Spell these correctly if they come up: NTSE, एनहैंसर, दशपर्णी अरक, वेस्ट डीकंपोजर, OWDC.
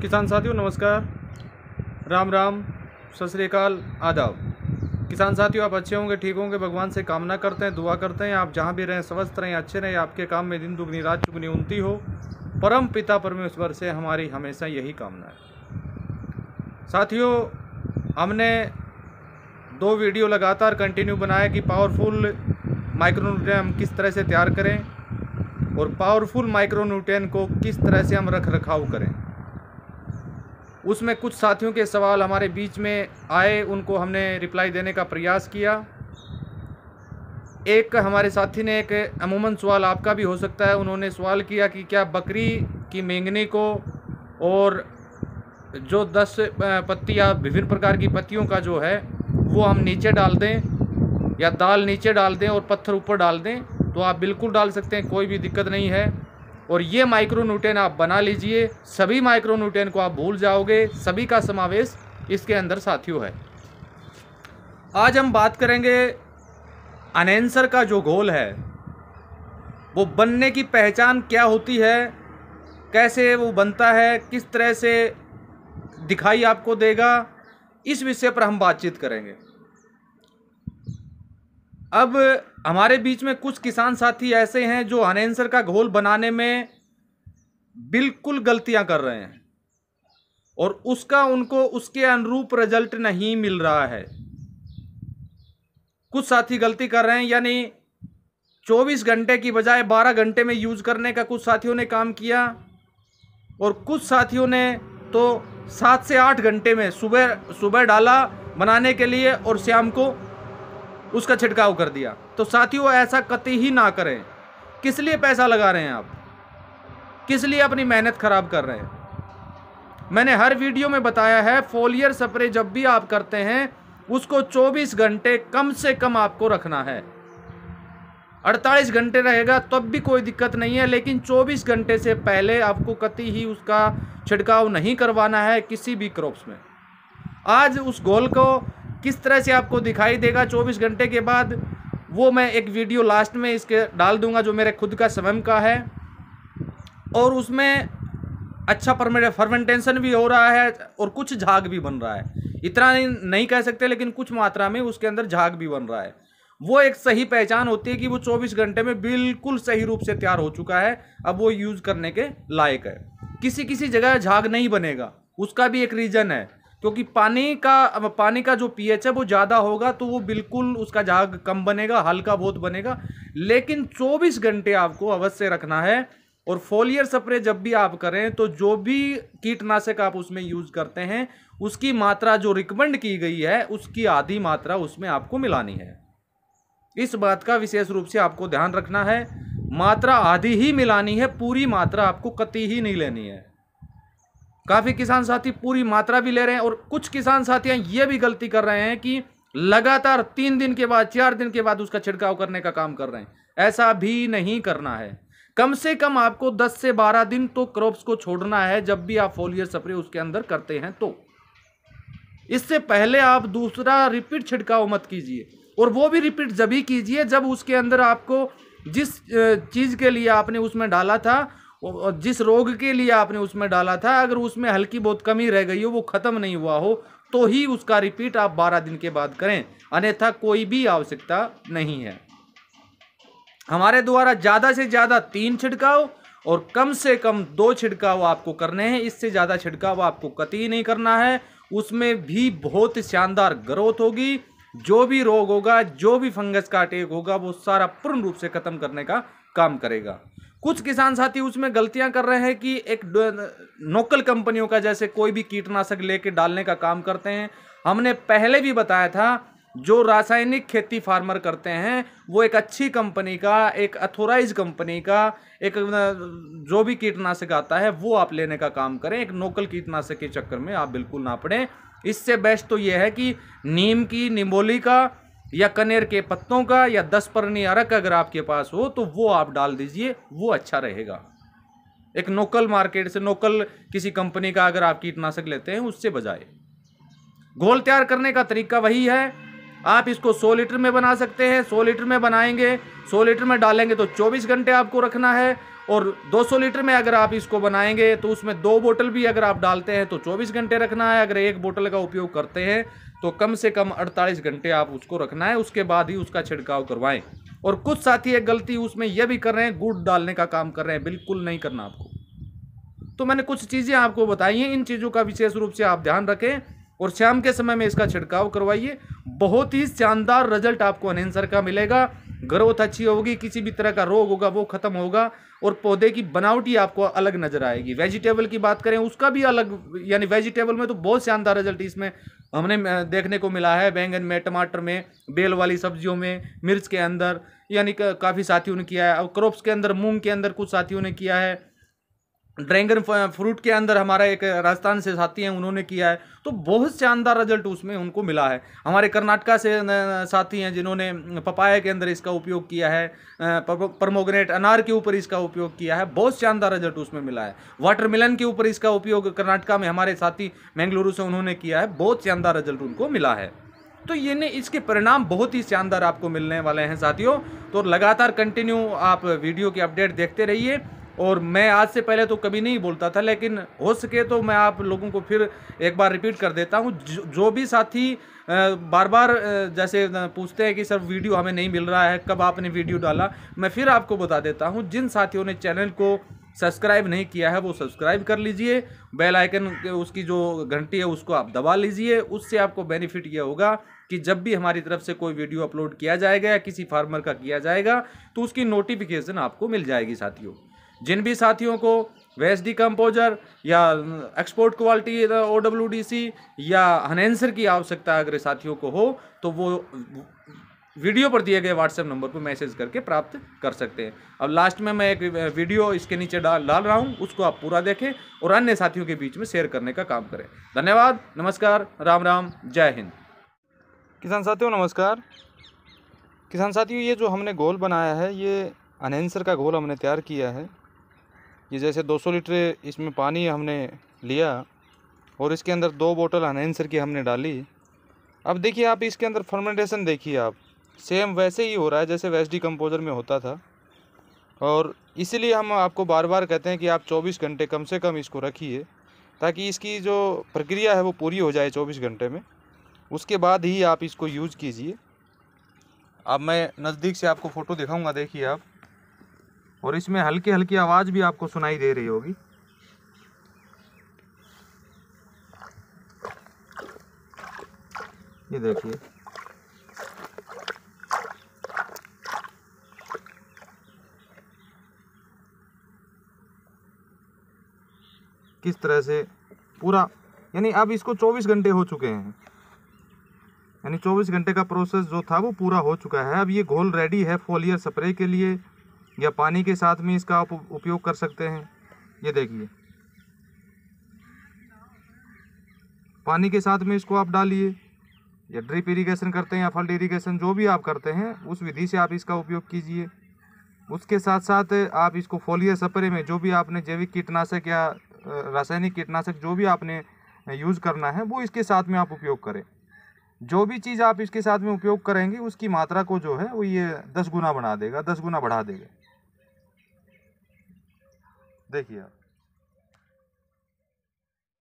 किसान साथियों नमस्कार, राम राम, सत श्री अकाल, आदाब। किसान साथियों आप अच्छे होंगे, ठीक होंगे, भगवान से कामना करते हैं, दुआ करते हैं आप जहाँ भी रहें स्वस्थ रहें, अच्छे रहें, आपके काम में दिन दुगनी रात चुगनी उन्नति हो। परम पिता परमेश्वर से हमारी हमेशा यही कामना है। साथियों हमने दो वीडियो लगातार कंटिन्यू बनाया कि पावरफुल माइक्रोन्यूट्रिएंट हम किस तरह से तैयार करें और पावरफुल माइक्रोन्यूट्रिएंट को किस तरह से हम रख रखाव करें। उसमें कुछ साथियों के सवाल हमारे बीच में आए, उनको हमने रिप्लाई देने का प्रयास किया। एक हमारे साथी ने एक अमूमन सवाल आपका भी हो सकता है, उन्होंने सवाल किया कि क्या बकरी की मेंगनी को और जो 10 पत्ती या विभिन्न प्रकार की पत्तियों का जो है वो हम नीचे डाल दें या दाल नीचे डाल दें और पत्थर ऊपर डाल दें। तो आप बिल्कुल डाल सकते हैं, कोई भी दिक्कत नहीं है। और ये माइक्रोन्यूट्रिएंट आप बना लीजिए, सभी माइक्रोन्यूट्रिएंट को आप भूल जाओगे, सभी का समावेश इसके अंदर साथियों है। आज हम बात करेंगे एनहैंसर का जो घोल है वो बनने की पहचान क्या होती है, कैसे वो बनता है, किस तरह से दिखाई आपको देगा, इस विषय पर हम बातचीत करेंगे। अब हमारे बीच में कुछ किसान साथी ऐसे हैं जो एनहैंसर का घोल बनाने में बिल्कुल गलतियां कर रहे हैं और उसका उनको उसके अनुरूप रिजल्ट नहीं मिल रहा है। कुछ साथी गलती कर रहे हैं, यानी 24 घंटे की बजाय 12 घंटे में यूज करने का कुछ साथियों ने काम किया और कुछ साथियों ने तो 7 से 8 घंटे में सुबह डाला बनाने के लिए और शाम को उसका छिड़काव कर दिया। तो साथियों ऐसा कतई ही ना करें। किस लिए पैसा लगा रहे हैं आप, किस लिए अपनी मेहनत खराब कर रहे हैं। मैंने हर वीडियो में बताया है, फोलियर स्प्रे जब भी आप करते हैं उसको 24 घंटे कम से कम आपको रखना है। 48 घंटे रहेगा तब भी कोई दिक्कत नहीं है, लेकिन 24 घंटे से पहले आपको कतई ही उसका छिड़काव नहीं करवाना है किसी भी क्रॉप्स में। आज उस घोल को किस तरह से आपको दिखाई देगा 24 घंटे के बाद, वो मैं एक वीडियो लास्ट में इसके डाल दूंगा जो मेरे खुद का स्वयं का है और उसमें अच्छा फर्मेंटेशन भी हो रहा है और कुछ झाग भी बन रहा है। इतना नहीं कह सकते, लेकिन कुछ मात्रा में उसके अंदर झाग भी बन रहा है। वो एक सही पहचान होती है कि वो 24 घंटे में बिल्कुल सही रूप से तैयार हो चुका है, अब वो यूज़ करने के लायक है। किसी किसी जगह झाग नहीं बनेगा, उसका भी एक रीज़न है, क्योंकि पानी का जो pH है वो ज़्यादा होगा तो वो बिल्कुल उसका झाग कम बनेगा, हल्का बहुत बनेगा। लेकिन 24 घंटे आपको अवश्य रखना है। और फोलियर स्प्रे जब भी आप करें तो जो भी कीटनाशक आप उसमें यूज़ करते हैं उसकी मात्रा जो रिकमेंड की गई है उसकी आधी मात्रा उसमें आपको मिलानी है। इस बात का विशेष रूप से आपको ध्यान रखना है, मात्रा आधी ही मिलानी है, पूरी मात्रा आपको कतई ही नहीं लेनी है। काफ़ी किसान साथी पूरी मात्रा भी ले रहे हैं और कुछ किसान साथियाँ ये भी गलती कर रहे हैं कि लगातार 3 दिन के बाद 4 दिन के बाद उसका छिड़काव करने का काम कर रहे हैं। ऐसा भी नहीं करना है। कम से कम आपको 10 से 12 दिन तो क्रॉप्स को छोड़ना है जब भी आप फोलियर स्प्रे उसके अंदर करते हैं। तो इससे पहले आप दूसरा रिपीट छिड़काव मत कीजिए, और वो भी रिपीट जब ही कीजिए जब उसके अंदर आपको जिस चीज़ के लिए आपने उसमें डाला था, जिस रोग के लिए आपने उसमें डाला था, अगर उसमें हल्की बहुत कमी रह गई हो, वो ख़त्म नहीं हुआ हो, तो ही उसका रिपीट आप 12 दिन के बाद करें, अन्यथा कोई भी आवश्यकता नहीं है। हमारे द्वारा ज़्यादा से ज़्यादा 3 छिड़काव और कम से कम 2 छिड़काव आपको करने हैं, इससे ज़्यादा छिड़काव आपको कतई नहीं करना है। उसमें भी बहुत शानदार ग्रोथ होगी, जो भी रोग होगा, जो भी फंगस का अटैक होगा, वो सारा पूर्ण रूप से ख़त्म करने का काम करेगा। कुछ किसान साथी उसमें गलतियां कर रहे हैं कि एक नोकल कंपनियों का जैसे कोई भी कीटनाशक लेके डालने का काम करते हैं। हमने पहले भी बताया था, जो रासायनिक खेती फार्मर करते हैं वो एक अच्छी कंपनी का, एक अथोराइज कंपनी का, एक जो भी कीटनाशक आता है वो आप लेने का काम करें। एक नोकल कीटनाशक के चक्कर में आप बिल्कुल ना पड़ें। इससे बेस्ट तो ये है कि नीम की, निमोली का, या कनेर के पत्तों का, या दशपर्णी अरक अगर आपके पास हो तो वो आप डाल दीजिए, वो अच्छा रहेगा। एक नोकल मार्केट से, नोकल किसी कंपनी का अगर आप कीटनाशक लेते हैं उससे बजाय। घोल तैयार करने का तरीका वही है। आप इसको 100 लीटर में बना सकते हैं, 100 लीटर में बनाएंगे, 100 लीटर में डालेंगे तो 24 घंटे आपको रखना है। और 200 लीटर में अगर आप इसको बनाएंगे तो उसमें 2 बोतल भी अगर आप डालते हैं तो 24 घंटे रखना है। अगर 1 बोतल का उपयोग करते हैं तो कम से कम 48 घंटे आप उसको रखना है, उसके बाद ही उसका छिड़काव करवाएं। और कुछ साथी एक गलती उसमें यह भी कर रहे हैं, गुड़ डालने का काम कर रहे हैं, बिल्कुल नहीं करना आपको। तो मैंने कुछ चीज़ें आपको बताई हैं, इन चीज़ों का विशेष रूप से आप ध्यान रखें और शाम के समय में इसका छिड़काव करवाइए। बहुत ही शानदार रिजल्ट आपको एनहेंसर का मिलेगा, ग्रोथ अच्छी होगी, किसी भी तरह का रोग होगा वो खत्म होगा और पौधे की बनावट ही आपको अलग नजर आएगी। वेजिटेबल की बात करें उसका भी अलग, यानी वेजिटेबल में तो बहुत शानदार रिजल्ट इसमें हमने देखने को मिला है, बैंगन में, टमाटर में, बेल वाली सब्जियों में, मिर्च के अंदर, यानी काफ़ी साथियों ने किया है। और क्रॉप्स के अंदर, मूंग के अंदर कुछ साथियों ने किया है, ड्रैगन फ्रूट के अंदर हमारा एक राजस्थान से साथी हैं उन्होंने किया है, तो बहुत शानदार रिजल्ट उसमें उनको मिला है। हमारे कर्नाटका से साथी हैं जिन्होंने पपाया के अंदर इसका उपयोग किया है, परमोग्रेनेट अनार के ऊपर इसका उपयोग किया है, बहुत शानदार रिजल्ट उसमें मिला है। वाटरमेलन के ऊपर इसका उपयोग कर्नाटका में हमारे साथी मैंगलुरु से उन्होंने किया है, बहुत शानदार रिजल्ट उनको मिला है। तो ये ने इसके परिणाम बहुत ही शानदार आपको मिलने वाले हैं साथियों। तो लगातार कंटिन्यू आप वीडियो की अपडेट देखते रहिए। और मैं आज से पहले तो कभी नहीं बोलता था, लेकिन हो सके तो मैं आप लोगों को फिर एक बार रिपीट कर देता हूँ। जो भी साथी बार बार जैसे पूछते हैं कि सर वीडियो हमें नहीं मिल रहा है, कब आपने वीडियो डाला, मैं फिर आपको बता देता हूँ। जिन साथियों ने चैनल को सब्सक्राइब नहीं किया है वो सब्सक्राइब कर लीजिए, बेल आइकन उसकी जो घंटी है उसको आप दबा लीजिए। उससे आपको बेनिफिट ये होगा कि जब भी हमारी तरफ से कोई वीडियो अपलोड किया जाएगा या किसी फार्मर का किया जाएगा तो उसकी नोटिफिकेशन आपको मिल जाएगी साथियों। जिन भी साथियों को वेस्ट डीकंपोजर या एक्सपोर्ट क्वालिटी OWDC या एनहेंसर की आवश्यकता अगर साथियों को हो तो वो वीडियो पर दिए गए व्हाट्सएप नंबर पर मैसेज करके प्राप्त कर सकते हैं। अब लास्ट में मैं एक वीडियो इसके नीचे डाल रहा हूं, उसको आप पूरा देखें और अन्य साथियों के बीच में शेयर करने का काम करें। धन्यवाद, नमस्कार, राम राम, जय हिंद। किसान साथियों नमस्कार। किसान साथियों ये जो हमने गोल बनाया है, ये एनहेंसर का घोल हमने तैयार किया है। ये जैसे 200 लीटर इसमें पानी हमने लिया और इसके अंदर 2 बोतल एनहेंसर की हमने डाली। अब देखिए आप इसके अंदर फर्मेंटेशन देखिए आप, सेम वैसे ही हो रहा है जैसे वेस्ट डीकंपोजर में होता था। और इसीलिए हम आपको बार बार कहते हैं कि आप 24 घंटे कम से कम इसको रखिए ताकि इसकी जो प्रक्रिया है वो पूरी हो जाए 24 घंटे में, उसके बाद ही आप इसको यूज़ कीजिए। अब मैं नज़दीक से आपको फ़ोटो दिखाऊँगा, देखिए आप, और इसमें हल्की हल्की आवाज़ भी आपको सुनाई दे रही होगी। ये देखिए किस तरह से पूरा, यानी अब इसको 24 घंटे हो चुके हैं, यानी 24 घंटे का प्रोसेस जो था वो पूरा हो चुका है। अब ये घोल रेडी है फोलियर स्प्रे के लिए या पानी के साथ में इसका आप उपयोग कर सकते हैं। ये देखिए पानी के साथ में इसको आप डालिए या ड्रिप इरिगेशन करते हैं या फल्ट इरिगेशन, जो भी आप करते हैं उस विधि से आप इसका उपयोग कीजिए। उसके साथ साथ आप इसको फोलियर स्प्रे में जो भी आपने जैविक कीटनाशक या रासायनिक कीटनाशक जो भी आपने यूज़ करना है वो इसके साथ में आप उपयोग करें। जो भी चीज़ आप इसके साथ में उपयोग करेंगे उसकी मात्रा को जो है वो ये 10 गुना बढ़ा देगा। देखिए आप।